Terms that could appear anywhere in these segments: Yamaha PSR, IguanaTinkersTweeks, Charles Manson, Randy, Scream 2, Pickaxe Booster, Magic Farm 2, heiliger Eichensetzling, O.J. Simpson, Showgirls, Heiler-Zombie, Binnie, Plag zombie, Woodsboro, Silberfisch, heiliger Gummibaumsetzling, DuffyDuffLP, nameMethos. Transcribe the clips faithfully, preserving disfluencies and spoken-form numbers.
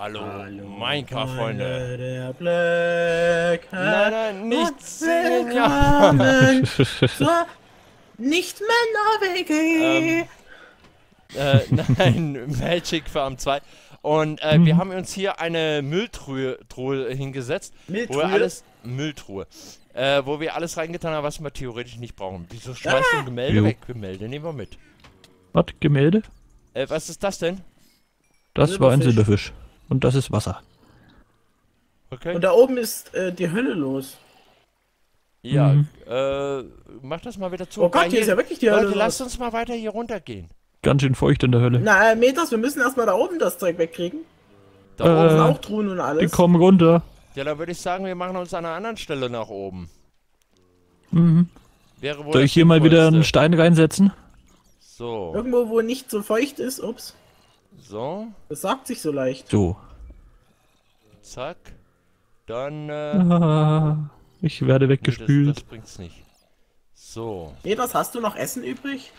Hallo, Hallo Minecraft-Freunde. Der Black hat nein, nein, nichts. Ja. Nicht Männer W G. Ähm, äh, nein, Magic Farm zwei. Und äh, hm. wir haben uns hier eine Mülltruhe Truhe hingesetzt. Mülltruhe? Wo wir alles, Mülltruhe. Äh, wo wir alles reingetan haben, was wir theoretisch nicht brauchen. Wieso schmeißt ah. du ein Gemälde jo. weg? Gemälde nehmen wir mit. Was? Gemälde? Äh, was ist das denn? Das Silberfisch. war ein Silberfisch. Und das ist Wasser. Okay. Und da oben ist äh, die Hölle los. Ja, mhm. äh, mach das mal wieder zu. Oh Gott, hier, hier ist ja wirklich die Leute, Hölle los. Lasst uns mal weiter hier runtergehen. Ganz schön feucht in der Hölle. Na, Meters, wir müssen erstmal da oben das Zeug wegkriegen. Da äh, oben sind auch Truhen und alles. Die kommen runter. Ja, dann würde ich sagen, wir machen uns an einer anderen Stelle nach oben. Mhm. Wäre wohl Soll ich hier mal wieder einen Stein reinsetzen? So. Irgendwo, wo nicht so feucht ist, ups. So. Das sagt sich so leicht. So. Zack. Dann, äh... Ah, ich werde weggespült. Nee, das, das bringt's nicht. So. Peters, hast du noch Essen übrig?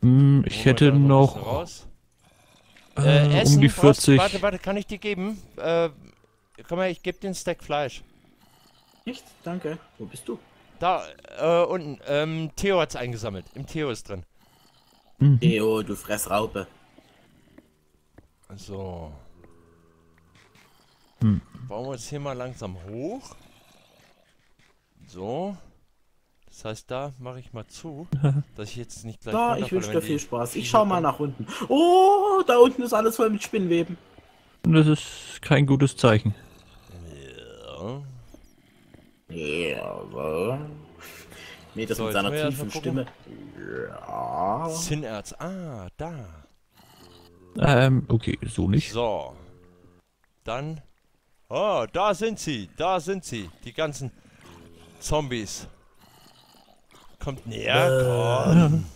Hm, ich Moment, hätte noch... Äh, um Essen, die vierzig. Warte, warte, kann ich die geben? Äh, komm mal, ich gebe den Stack Fleisch. Nichts? Danke. Wo bist du? Da, äh, unten. Ähm, Theo hat's eingesammelt. Im Theo ist drin. Mhm. Theo, du Fressraupe. So. Mhm. Bauen wir uns hier mal langsam hoch. So. Das heißt, da mache ich mal zu, dass ich jetzt nicht gleich... Da, ich wünsche dir viel Spaß. Ich schau mal nach unten. Oh, da unten ist alles voll mit Spinnweben. Das ist kein gutes Zeichen. Ja. Ja, so. Nee, das so, mit seiner tiefen Stimme. Ja. Sinnerz. Ah, da. Ähm, okay, so nicht. So. Dann... Oh, da sind sie. Da sind sie. Die ganzen Zombies. Kommt näher, komm.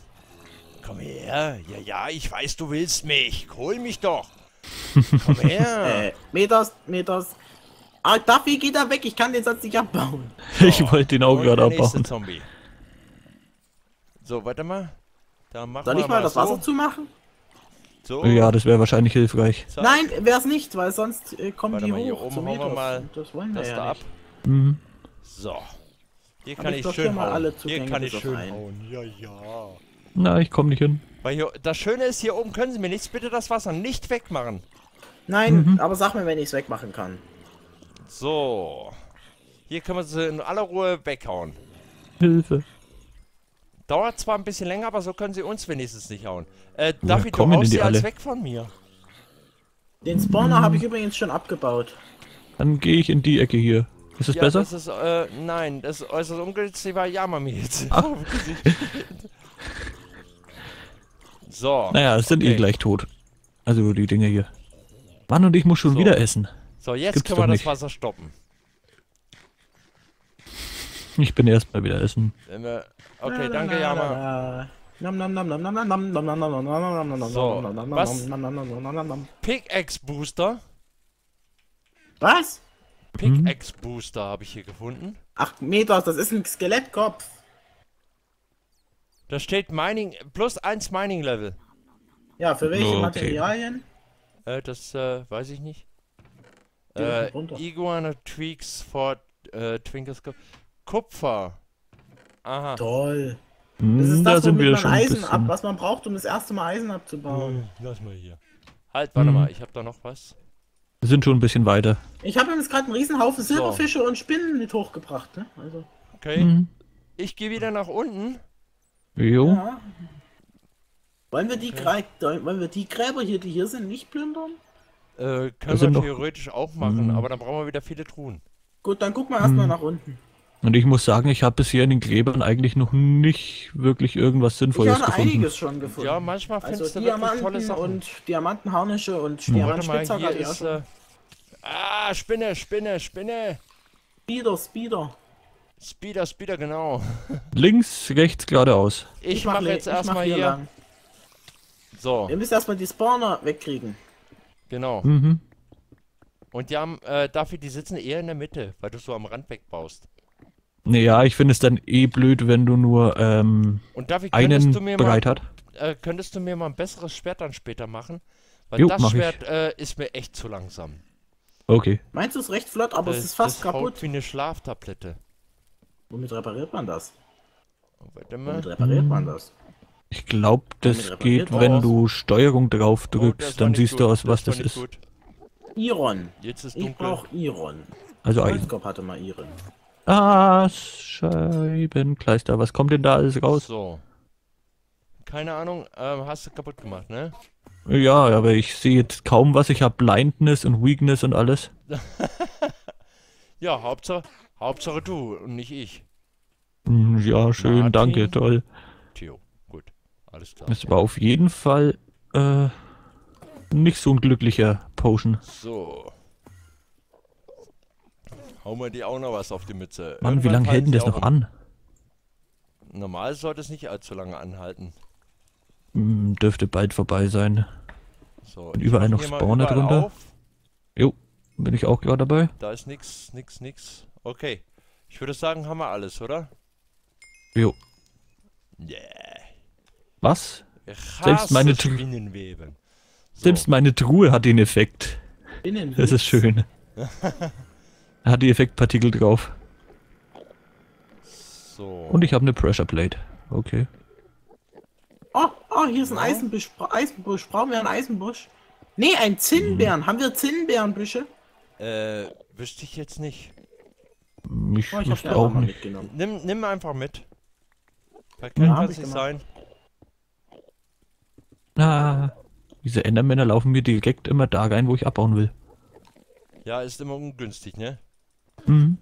Komm her. Ja, ja, ich weiß, du willst mich. Hol mich doch. Komm her. Äh, Meters, Meters. Ah, Duffy geht da weg. Ich kann den Satz nicht abbauen. So, ich wollte den auch gerade abbauen. Zombie. So, warte mal. Da machen Soll wir ich mal das so. Wasser zumachen? So. Ja, das wäre wahrscheinlich hilfreich. Zack. Nein, wär's nicht, weil sonst äh, kommen warte die mal, hoch. Hier oben hauen wir mal das wollen wir das ja da ab. Mhm. So. Hier kann ich, ich schön hauen. Alle hier kann ich schön ein. hauen. Ja, ja. Na, ich komm nicht hin. Weil hier, das Schöne ist, hier oben können sie mir nichts. Bitte das Wasser nicht wegmachen. Nein, mhm. aber sag mir, wenn ich es wegmachen kann. So. Hier können wir sie in aller Ruhe weghauen. Hilfe. Dauert zwar ein bisschen länger, aber so können sie uns wenigstens nicht hauen. Äh, David, du haust sie alles weg von mir. Den Spawner mhm. habe ich übrigens schon abgebaut. Dann gehe ich in die Ecke hier. Ist es ja, besser? Das ist, äh, nein, das ist äußerst ungünstig, weil Yamami jetzt ah. auf Gesicht steht. So. Naja, es sind okay. eh gleich tot. Also die Dinge hier. Mann, und ich muss schon so. wieder essen. So, jetzt Gibt's können wir das nicht. Wasser stoppen. Ich bin erstmal wieder essen. Wir... Okay, danke Yama. So, was? Pickaxe Booster? Was? Pickaxe Booster habe ich hier gefunden. Ach, Meters, das ist ein Skelettkopf. Da steht Mining, plus eins Mining Level. Ja, für welche okay. Materialien? Äh, das äh, weiß ich nicht. Äh, Iguana Tweaks for äh, Twinkles Kupfer. Aha. Toll. Das ist das, da womit man Eisen ab, was man braucht, um das erste Mal Eisen abzubauen. Lass mal hier. Halt, warte hm. mal, ich habe da noch was. Wir sind schon ein bisschen weiter. Ich habe jetzt gerade einen Riesenhaufen Silberfische so. und Spinnen mit hochgebracht, ne? Also. Okay. Mhm. Ich gehe wieder nach unten. Jo. Ja. Wollen wir die okay. wollen wir die Gräber hier, die hier sind, nicht plündern? Äh, können wir theoretisch auch machen, mhm. aber dann brauchen wir wieder viele Truhen. Gut, dann guck mal erstmal mhm. nach unten. Und ich muss sagen, ich habe bisher in den Gräbern eigentlich noch nicht wirklich irgendwas Sinnvolles ich habe gefunden. Einiges schon gefunden. Ja, manchmal findest also du Diamanten tolle Sachen. Und Diamantenharnische und hm. Diamantspitzer gerade ist, äh... Ah, Spinne, Spinne, Spinne. Speeder, Speeder. Speeder, Speeder, genau. Links, rechts, geradeaus. Ich, ich mache mach jetzt erstmal mach hier. hier so. Wir müssen erstmal die Spawner wegkriegen. Genau. Mhm. Und die haben, äh, dafür, die sitzen eher in der Mitte, weil du so am Rand wegbaust. Naja, ich finde es dann eh blöd, wenn du nur ähm, und David, einen du mir bereit mal, hat. Äh, könntest du mir mal ein besseres Schwert dann später machen? Weil jo, das Schwert äh, ist mir echt zu langsam. Okay. Meins ist recht flott, aber das, es ist fast das kaputt. Haut wie eine Schlaftablette. Womit repariert man das? Warte mal. Womit repariert man das? Ich glaube, das geht, wenn aus. du Steuerung drauf drückst, oh, dann siehst gut. du aus, was das, das ist. Gut. Iron. Jetzt ist dunkel. Ich brauch Iron. Also Eisenkopf hatte mal Iron. Ah, Scheibenkleister. Was kommt denn da alles raus? So. Keine Ahnung, ähm, hast du kaputt gemacht, ne? Ja, aber ich sehe jetzt kaum was. Ich habe Blindness und Weakness und alles. Ja, Hauptsache, Hauptsache du und nicht ich. Ja, schön, Martin. Danke, toll. Theo, gut, alles klar. Das war auf jeden Fall äh, nicht so ein glücklicher Potion. So. Hauen wir dir auch noch was auf die Mütze. Mann, wie lange hält denn das noch um. an? Normal sollte es nicht allzu lange anhalten. Mm, dürfte bald vorbei sein. So, und überall noch Spawner drunter. Auf. Jo, bin ich auch gerade dabei. Da ist nix, nix, nix. Okay, ich würde sagen, haben wir alles, oder? Jo. Yeah. Was? Selbst meine, Spinnenweben. So. Selbst meine Truhe hat den Effekt. Binnenwitz. Das ist schön. Hat die Effektpartikel drauf. So. Und ich habe eine Pressure Plate. Okay. Oh, oh, hier ist ein Eisenbusch. Eisenbusch. Brauchen wir einen Eisenbusch? Nee, ein Zinnbeeren. Hm. Haben wir Zinnbeerenbüsche? Äh, wüsste ich jetzt nicht. Ich, oh, ich wüsste auch nicht. Mitgenommen. Nimm, nimm einfach mit. Da kann ja, das nicht sein. Ah, diese Endermänner laufen mir direkt immer da rein, wo ich abbauen will. Ja, ist immer ungünstig, ne? Mhm.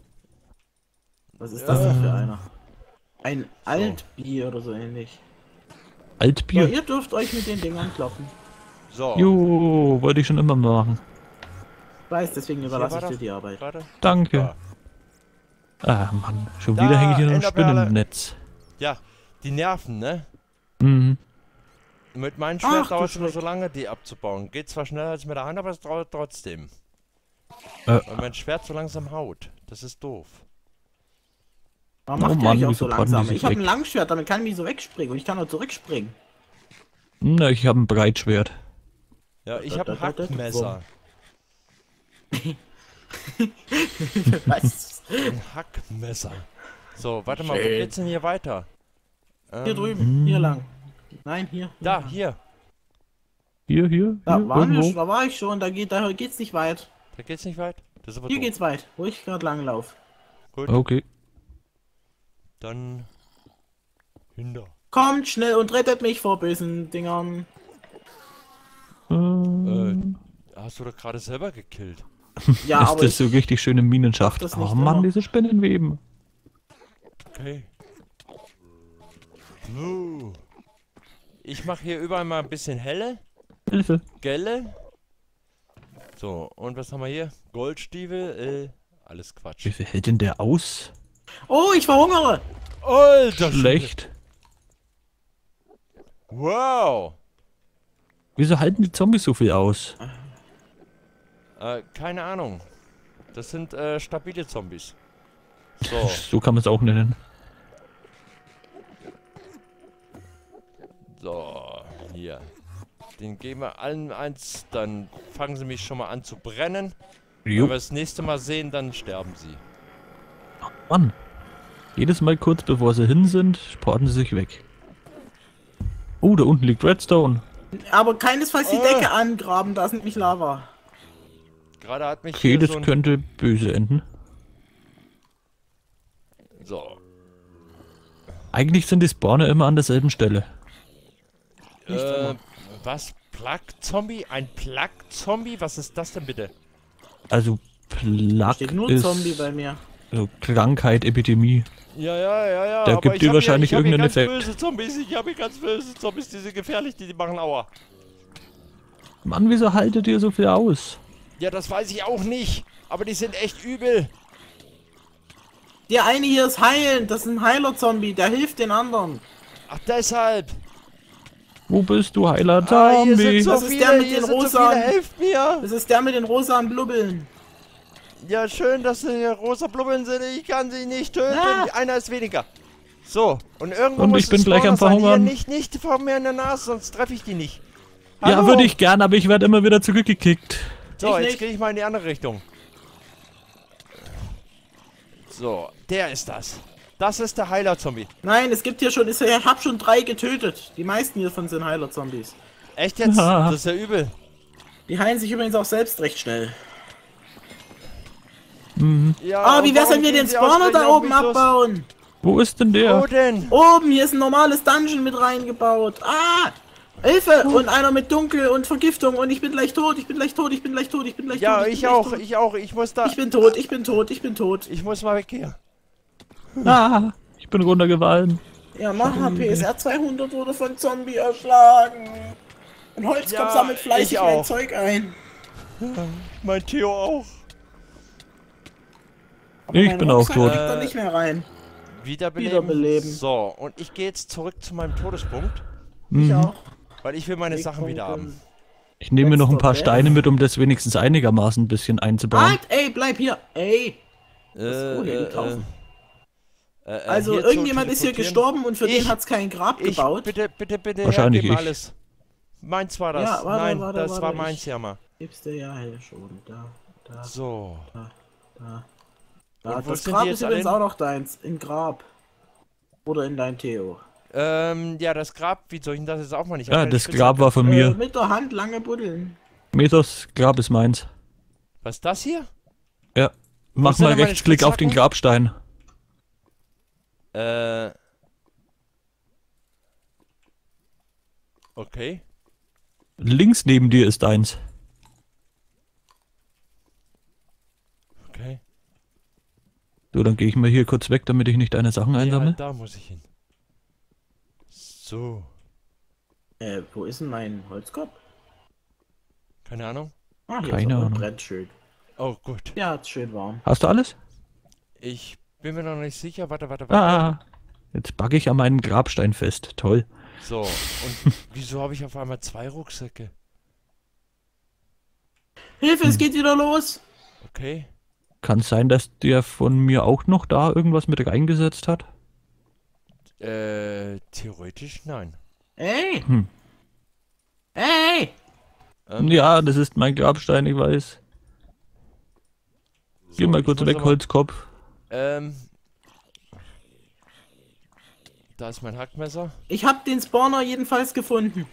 Was ist das denn für einer? Ein Altbier oder so ähnlich. Altbier? Ja, ihr dürft euch mit den Dingern kloppen. So. Jo, wollte ich schon immer machen. Ich weiß, deswegen überlasse ich dir die Arbeit. Danke. Ah, Mann. Schon wieder hänge ich in einem Spinnennetz. Ja, die Nerven, ne? Mhm. Mit meinem Schwert dauert es nur so lange, die abzubauen. Geht zwar schneller als mit der Hand, aber es dauert trotzdem. Äh. Weil mein Schwert so langsam haut. Das ist doof. Warum macht oh Mann, auch so langsam? Ich habe ein Langschwert, damit kann ich mich so wegspringen und ich kann auch zurückspringen. Na, ich habe ein Breitschwert. Ja, ich habe ein Hackmesser. Was? Ein Hackmesser. So, warte mal, wo geht's denn hier weiter? Ähm, hier drüben, hier lang. Nein, hier. hier da, lang. hier. Hier, hier. Da, hier, waren wir schon, da war ich schon, da, geht, da geht's nicht weit. Da geht's nicht weit? Das ist aber hier doof. Geht's weit, wo ich gerade lang laufe. Gut. Okay. Dann hinter. Kommt schnell und rettet mich vor bösen Dingern. Ähm. Äh, hast du doch gerade selber gekillt. Ja, ist aber das so richtig schöne Minenschacht. Das nicht oh Mann, immer. diese Spinnenweben. Okay. So. Ich mache hier überall mal ein bisschen helle. Hilfe. Gelle. So, und was haben wir hier? Goldstiefel, äh, alles Quatsch. Wie viel hält denn der aus? Oh, ich verhungere! Alter! Schlecht. Wow! Wieso halten die Zombies so viel aus? Äh, keine Ahnung. Das sind, äh, stabile Zombies. So. So kann man es auch nennen. So, hier. Den geben wir allen eins, dann fangen sie mich schon mal an zu brennen. Jo. Wenn wir das nächste Mal sehen, dann sterben sie. Mann. Jedes Mal kurz bevor sie hin sind, sporten sie sich weg. Oh, da unten liegt Redstone. Aber keinesfalls die oh. Decke angraben, da ist nämlich Lava. Gerade hat mich okay, das so könnte böse enden. So. Eigentlich sind die Spawner immer an derselben Stelle. Äh, was? Plag zombie? Ein Plag zombie? Was ist das denn bitte? Also, Plag ist... Steht nur Zombie bei mir. Also Krankheit, Epidemie. Ja, ja, ja, ja. Da aber gibt dir wahrscheinlich hier, ich irgendeinen Effekt. Böse Zombies, ich habe hier ganz böse Zombies, die sind gefährlich, die, die machen Aua. Mann, wieso haltet ihr so viel aus? Ja, das weiß ich auch nicht. Aber die sind echt übel. Der eine hier ist heilen. Das ist ein Heiler-Zombie. Der hilft den anderen. Ach, deshalb. Wo bist du, Heiler-Zombie? Ah, so das ist der mit den rosa. So helft mir. Das ist der mit den rosanen Blubbeln. Ja, schön, dass sie hier rosa Blubbeln sind. Ich kann sie nicht töten. Ah. Einer ist weniger. So, und irgendwo und muss ich bin gleich am Verhungern. Nicht, nicht vor mir in der Nase, sonst treffe ich die nicht. Hallo. Ja, würde ich gern, aber ich werde immer wieder zurückgekickt. So, ich jetzt gehe ich mal in die andere Richtung. So, der ist das. Das ist der Heiler-Zombie. Nein, es gibt hier schon, ich habe schon drei getötet. Die meisten hiervon sind Heiler-Zombies. Echt jetzt? Ja. Das ist ja übel. Die heilen sich übrigens auch selbst recht schnell. Mhm. Ja, ah, wie wär's, wenn wir den Spawner da oben abbauen? Wo ist denn der? Wo denn? Oben, hier ist ein normales Dungeon mit reingebaut. Ah! Hilfe! Oh. Und einer mit Dunkel und Vergiftung und ich bin gleich tot, ich bin gleich tot, ich bin gleich tot, ich bin gleich ja, tot. Ja, ich, ich auch, tot. ich auch, ich muss da... Ich bin tot, ich bin tot, ich bin tot. Ich muss mal weg hier. Ah, ich bin runtergefallen. Ja, Yamaha P S R zweihundert wurde von Zombie erschlagen. Und Holz ja, kommt sammelt fleißig mein Zeug ein. Ja, mein Theo auch. Aber ich bin Rucksack auch tot. Da nicht mehr rein. Wiederbeleben. Wiederbeleben. So, und ich gehe jetzt zurück zu meinem Todespunkt. Ich mhm. auch. Weil ich will meine ich Sachen wieder haben. Ich nehme mir noch ein paar Steine mit, um das wenigstens einigermaßen ein bisschen einzubauen. Halt, ey, bleib hier! Ey! Äh, äh, äh, also irgendjemand ist hier gestorben und für ich, den hat's kein Grab ich, gebaut. Bitte, bitte, bitte, wahrscheinlich ich. Alles. Meins war das. Ja, warte, nein, warte, das warte, war meins ja mal. Gibst du ja hier schon. Da, da. So. Da, da. da. Das Grab ist übrigens auch noch deins. In Grab. Oder in dein Theo. Ähm, ja, das Grab, wie soll ich denn das jetzt auch mal nicht? Ja, das Spitze Grab war von mir. Äh, mit der Hand lange buddeln. Metos Grab ist meins. Was ist das hier? Ja, mach mal Rechtsklick auf den Grabstein. Äh. Okay. Links neben dir ist eins. Okay. So, dann gehe ich mal hier kurz weg, damit ich nicht deine Sachen ja, einsammle. Da muss ich hin. So. Äh, wo ist denn mein Holzkorb? Keine Ahnung. Ah, hier Keine ist Ahnung. Brennt schön. Oh, gut. Ja, ist schön warm. Hast du alles? Ich bin mir noch nicht sicher. Warte, warte, warte. Ah, jetzt backe ich an meinem Grabstein fest. Toll. So, und wieso habe ich auf einmal zwei Rucksäcke? Hilfe, hm. es geht wieder los! Okay. Kann es sein, dass der von mir auch noch da irgendwas mit reingesetzt hat? Äh, theoretisch nein. Ey! Hm. Ey! Ähm, ja, das ist mein Grabstein, ich weiß. So, geh mal kurz weg, Holzkopf. Ähm. Da ist mein Hackmesser. Ich hab den Spawner jedenfalls gefunden.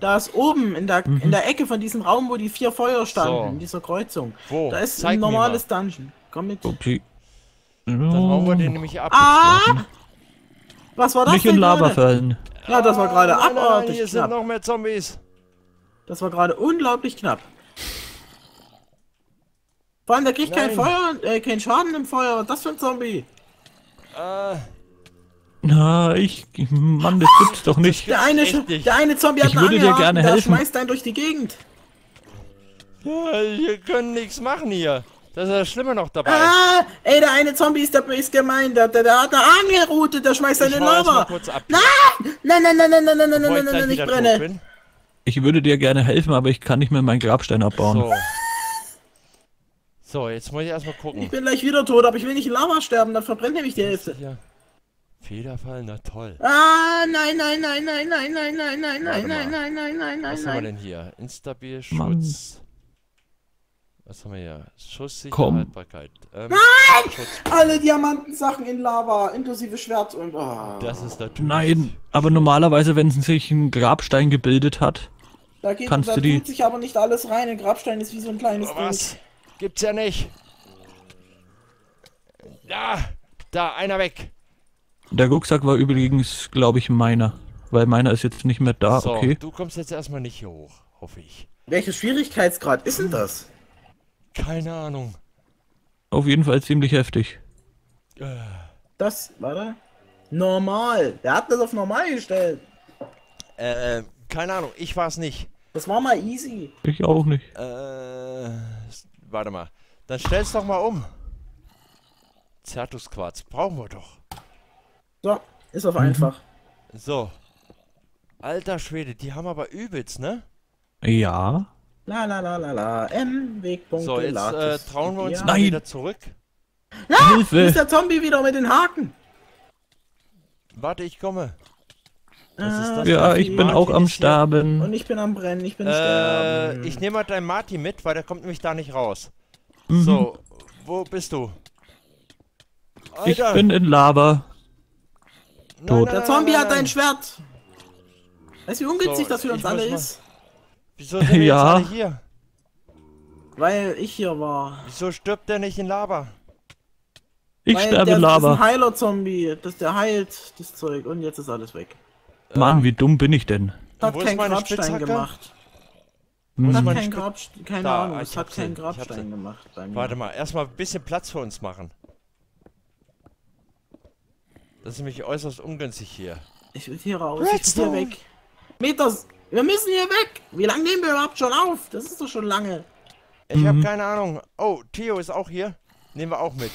Da ist oben in der, mhm. in der Ecke von diesem Raum, wo die vier Feuer standen, so. in dieser Kreuzung. Wo? Da ist Zeig ein normales Dungeon. Komm mit. Okay. Dann hauen wir den nämlich ab. Ah! Was war das? Nicht in Lava fallen. Ja, das war gerade abartig knapp. Nein, hier sind noch mehr Zombies. Das war gerade unglaublich knapp. Vor allem, der kriegt kein Feuer, äh, keinen Schaden im Feuer. Was das für ein Zombie? Äh. Na, ich. Mann, das gibt's doch nicht. Der eine, der eine Zombie hat einen Anhänger. Ich würde dir gerne helfen. Der schmeißt einen durch die Gegend. Ja, wir können nichts machen hier. Das ist das Schlimme noch dabei. Ah, ey, der eine Zombie ist, der ist gemein. Der, der, der hat eine angeroutet, der schmeißt seine Lava. Nein! Nein, nein, nein, nein, nein, nein, nein, nein, nein, nein, ich brenne. Ich würde dir gerne helfen, aber ich kann nicht mehr meinen Grabstein abbauen. So, so jetzt muss ich erstmal gucken. Ich bin gleich wieder tot, aber ich will nicht in Lava sterben, dann verbrennt nämlich die Hälfte. Ja. Federfall, na toll. Ah, nein, nein, nein, nein, nein, nein, nein, nein, nein, nein, nein, nein, nein, nein. Was haben wir denn hier? Instabil, Schutz. Was haben wir hier? Schusssicherheit. Ähm, Nein! Schutz. Alle Diamantensachen in Lava, inklusive Schwert und... Oh. Das ist natürlich... Nein, aber normalerweise, wenn sich ein Grabstein gebildet hat, da geht, kannst da du die... Da sich aber nicht alles rein, ein Grabstein ist wie so ein kleines Bild. Oh, was? Gibt's ja nicht. Da! Da, einer weg! Der Rucksack war übrigens, glaube ich, meiner. Weil meiner ist jetzt nicht mehr da, so, okay? Du kommst jetzt erstmal nicht hier hoch, hoffe ich. Welcher Schwierigkeitsgrad ist denn das? Keine Ahnung. Auf jeden Fall ziemlich heftig. Das, warte. Normal. Der hat das auf normal gestellt. Äh, keine Ahnung. Ich war's nicht. Das war mal easy. Ich auch nicht. Äh, warte mal. Dann stell's doch mal um. Zertusquarz. Brauchen wir doch. So, ist auf mhm. einfach. So. Alter Schwede, die haben aber übelst, ne? Ja. La la la la la, M, Wegpunkt. So, jetzt äh, trauen wir uns ja. mal wieder zurück. Ah, Hilfe! Ist der Zombie wieder mit den Haken? Warte, ich komme. Was ist das? Ja, ich bin Martin auch am Sterben. Und ich bin am Brennen, ich bin äh, sterben. Ich nehme mal deinen Martin mit, weil der kommt nämlich da nicht raus. Mhm. So, wo bist du? Alter. Ich bin in Lava. Nein, tot. Nein, der Zombie nein, nein, hat ein Schwert. Weißt du, wie ungünstig so, das für uns alle ist? Wieso sind wir ja. jetzt alle hier? Weil ich hier war. Wieso stirbt der nicht in Lava? Ich Weil sterbe der, in Lava. Das ist ein Heiler-Zombie, das der heilt, das Zeug. Und jetzt ist alles weg. Mann, wie dumm bin ich denn? Das hat keinen Grabstein Spitzhacke? gemacht. Hm. Das hat keinen Grabstein, keine da, Ahnung, es hat keinen Grabstein gemacht. Bei mir. Warte mal, erstmal ein bisschen Platz für uns machen. Das ist nämlich äußerst ungünstig hier. Ich will hier raus, Redstone. Ich will hier weg. Meters, wir müssen hier weg! Wie lange nehmen wir überhaupt schon auf? Das ist doch schon lange. Ich mhm. habe keine Ahnung. Oh, Theo ist auch hier. Nehmen wir auch mit.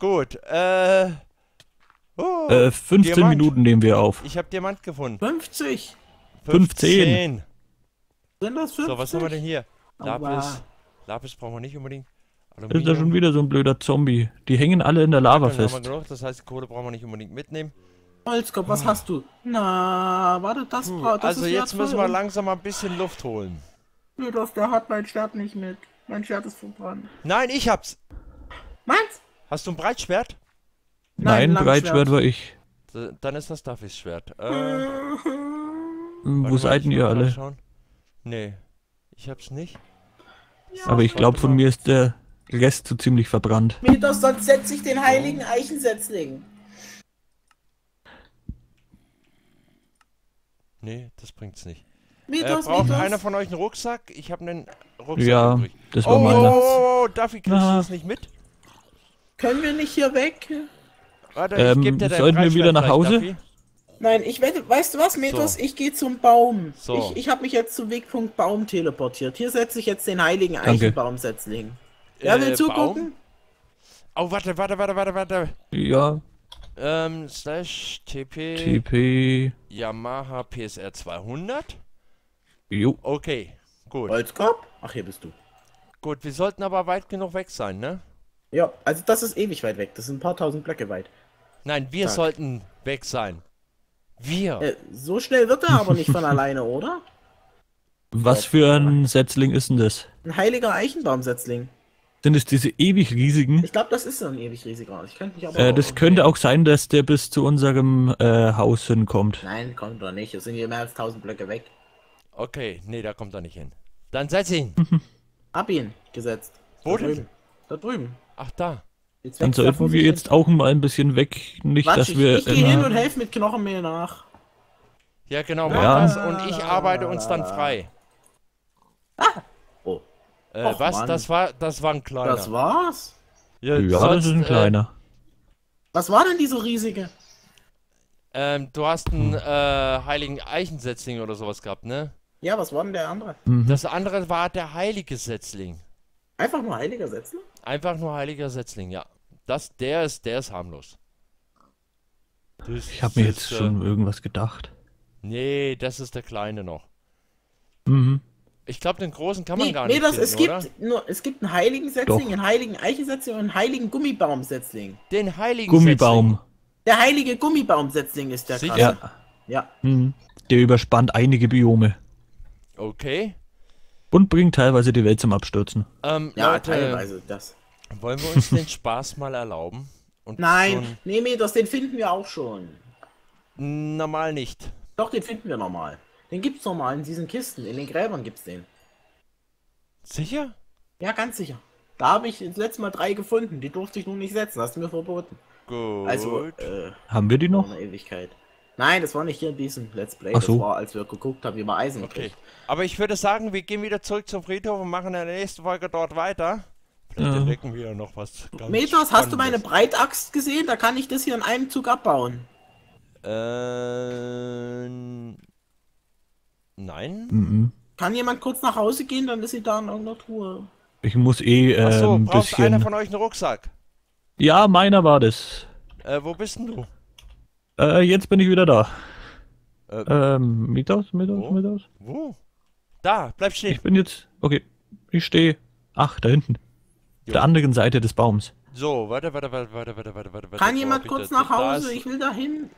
Gut, äh... Oh, äh, fünfzehn Diamant. Minuten nehmen wir auf. Ich habe Diamant gefunden. fünfzig! fünfzehn! Sind das fünfzig? So, was haben wir denn hier? Oh, Lapis. Wow. Lapis brauchen wir nicht unbedingt. Aluminium. Ist da schon wieder so ein blöder Zombie. Die hängen alle in der Lava ja, fest. Haben wir genug, das heißt, die Kohle brauchen wir nicht unbedingt mitnehmen. Holzkopf, was hm. hast du? Na, warte, das hm. braucht... Also ist jetzt müssen wir langsam mal ein bisschen Luft holen. Nee, das, der hat mein Schwert nicht mit. Mein Schwert ist verbrannt. Nein, ich hab's! Meins? Hast du ein Breitschwert? Nein, Nein Breitschwert war ich. Dann ist das Duffys Schwert. Äh, Wo seid denn ihr alle? Schauen. Nee, ich hab's nicht. Ja, aber ich glaube, von mir ist der Rest so ziemlich verbrannt. Mythos, sonst setze ich den heiligen Eichensetzling. Nee, das bringt's nicht. Mythos, äh, braucht Mythos. einer von euch einen Rucksack? Ich habe einen Rucksack Ja, übrig. das war oh, meiner. Oh, oh, Duffy, kriegst du das nicht mit? Können wir nicht hier weg? Warte, ich ähm, geb dir sollten wir wieder nach Hause? Dafür. Nein, ich werde, weißt du was, Metos, so. ich gehe zum Baum. So. Ich, ich habe mich jetzt zum Wegpunkt Baum teleportiert. Hier setze ich jetzt den heiligen Eichenbaumsetzling. Wer äh, will zugucken? Baum? Oh, warte, warte, warte, warte, warte. Ja. Ähm, slash T P. T P. Yamaha P S R zweihundert. Jo. Okay, gut. Holzkopf? Ach, hier bist du. Gut, wir sollten aber weit genug weg sein, ne? Ja, also das ist ewig weit weg. Das sind ein paar tausend Blöcke weit. Nein, wir Tag. sollten weg sein. Wir. Äh, so schnell wird er aber nicht von alleine, oder? Was für ein Setzling ist denn das? Ein heiliger Eichenbaumsetzling. Sind es diese ewig riesigen? Ich glaube, das ist so ein ewig riesiger. Ich könnte mich aber äh, auch das könnte auch sein, dass der bis zu unserem äh, Haus hinkommt. Nein, kommt er nicht. Es sind hier mehr als tausend Blöcke weg. Okay, nee, da kommt er nicht hin. Dann setz ihn. Ab ihn gesetzt. Wo denn? Da drüben. Ach, da. Jetzt dann sollten wir jetzt hin. auch mal ein bisschen weg, nicht Watsch, dass ich, wir... Ich gehe hin und helfe mit Knochenmehl nach. Ja, genau, mach ja. das und ich arbeite uns dann frei. Ah! Oh. Äh, Och, was? Mann. Das war das war ein kleiner. Das war's? Ja, ja sonst, das ist ein kleiner. Äh, was war denn die so riesige? Ähm, du hast einen hm. äh, heiligen Eichensetzling oder sowas gehabt, ne? Ja, was war denn der andere? Mhm. Das andere war der heilige Setzling. Einfach nur heiliger Setzling? Einfach nur heiliger Setzling, ja. Das, der ist, der ist harmlos. Das ich habe mir jetzt ist, schon äh, irgendwas gedacht. Nee, das ist der kleine noch. Mhm. Ich glaube, den großen kann man nee, gar nee, nicht das, finden, es oder? Gibt nur, es gibt einen heiligen Setzling, Doch. einen heiligen Eichensetzling und einen heiligen Gummibaumsetzling. Den heiligen Gummibaum. Setzling. Der heilige Gummibaumsetzling ist der Sicher? Krasse. Ja. ja. Mhm. Der überspannt einige Biome. Okay. Und bringt teilweise die Welt zum Abstürzen. Ähm, ja, Leute, teilweise das. Wollen wir uns den Spaß mal erlauben? Und Nein, nee, nee, das, den finden wir auch schon. Normal nicht. Doch, den finden wir normal. Den gibt's normal in diesen Kisten, in den Gräbern gibt's den. Sicher? Ja, ganz sicher. Da habe ich das letzte Mal drei gefunden, die durfte ich nun nicht setzen, hast du mir verboten. Gut. Also, äh, haben wir die noch? Eine Ewigkeit. Nein, das war nicht hier in diesem Let's Play, Ach so. das war, als wir geguckt haben, wie man Eisen okay. kriegt. Aber ich würde sagen, wir gehen wieder zurück zum Friedhof und machen in der nächsten Folge dort weiter. Vielleicht ja. entdecken wir noch was ganz Metos, hast du meine Breitaxt gesehen? Da kann ich das hier in einem Zug abbauen. Ähm... Nein? Mhm. Kann jemand kurz nach Hause gehen, dann ist sie da in irgendeiner Truhe. Ich muss eh äh, Achso, ein braucht bisschen... einer von euch einen Rucksack? Ja, meiner war das. Äh, wo bist denn du? Äh, jetzt bin ich wieder da. Äh, ähm, Mythos, Mythos, Mythos. Wo? Da, bleib stehen. Ich bin jetzt, okay, ich stehe. Ach, da hinten. Jo. Der anderen Seite des Baums. So, warte, warte, warte, warte, warte, warte, warte. Kann warte, jemand kurz nach Hause? Ich will da hin.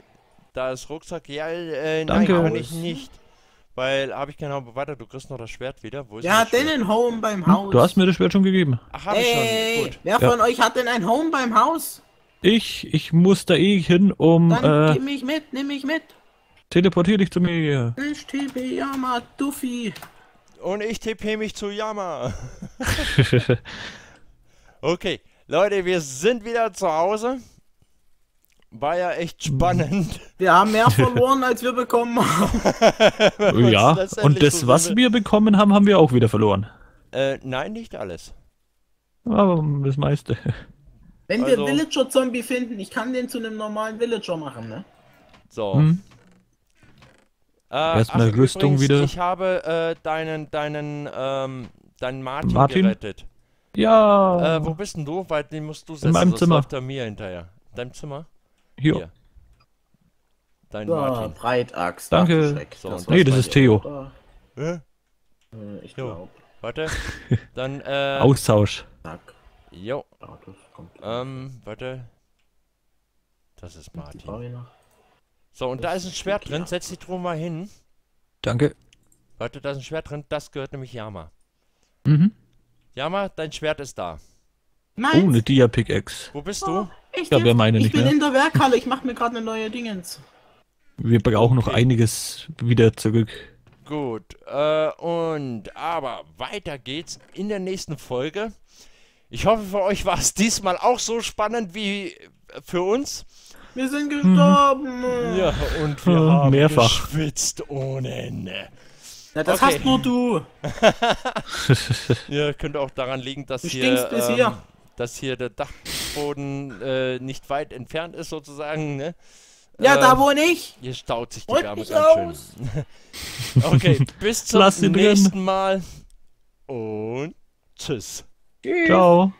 Da ist Rucksack. Ja, äh, nein, kann ich nicht. Weil habe ich keine Haube. Warte, du kriegst noch das Schwert wieder. Wo ist ja, denn ein Home beim Haus. Du hast mir das Schwert schon gegeben. Ach, hab hey, ich schon. Gut. Wer ja. von euch hat denn ein Home beim Haus? Ich, ich muss da eh hin, um... Dann äh, nimm mich mit, nimm mich mit. Teleportier dich zu mir. Ich T P Yama, Duffy. Und ich T P mich zu Yama. Okay, Leute, wir sind wieder zu Hause. War ja echt spannend. Wir haben mehr verloren, als wir bekommen haben. Ja, und das, so was wir bekommen haben, haben wir auch wieder verloren. Äh, nein, nicht alles. Aber das meiste. Wenn also, wir Villager-Zombie finden, ich kann den zu einem normalen Villager machen, ne? So. Hm. Äh, Erstmal ach, Rüstung übrigens, wieder. Ich habe äh, deinen, deinen, ähm, deinen Martin, Martin gerettet. Ja. Äh, wo bist denn du? Weil den musst du setzen. In meinem Zimmer. Läuft er mir hinterher. In deinem Zimmer? Hier. Hier. Dein so, Martin. Breitachs. Danke. So, das nee, das ist Theo. Da. Äh? Äh, ich glaube. Warte. Dann, äh... Austausch. Jo. Ja, das kommt ähm, warte. Das ist Martin. So, und das da ist ein Schwert drin. Setz die Truhe mal hin. Danke. Warte, da ist ein Schwert drin. Das gehört nämlich Yama. Mhm. Yama, dein Schwert ist da. Nein. Oh, eine Dia-Pickaxe. Wo bist du? Oh, ich ja, wer meine ich nicht bin mehr. In der Werkhalle. Ich mache mir gerade eine neue Dingens. Wir brauchen okay. noch einiges wieder zurück. Gut. Äh, und, aber weiter geht's in der nächsten Folge. Ich hoffe, für euch war es diesmal auch so spannend wie für uns. Wir sind gestorben. Hm. Ja, und wir haben mehrfach geschwitzt ohne Ende. Ja, das okay. hast nur du. Ja, könnte auch daran liegen, dass hier, ähm, hier, dass hier der Dachboden äh, nicht weit entfernt ist, sozusagen. Ne? Ja, ähm, da wohne ich. Hier staut sich die und Wärme ganz aus. Schön. Okay, bis zum nächsten drin. Mal und tschüss. Ciao.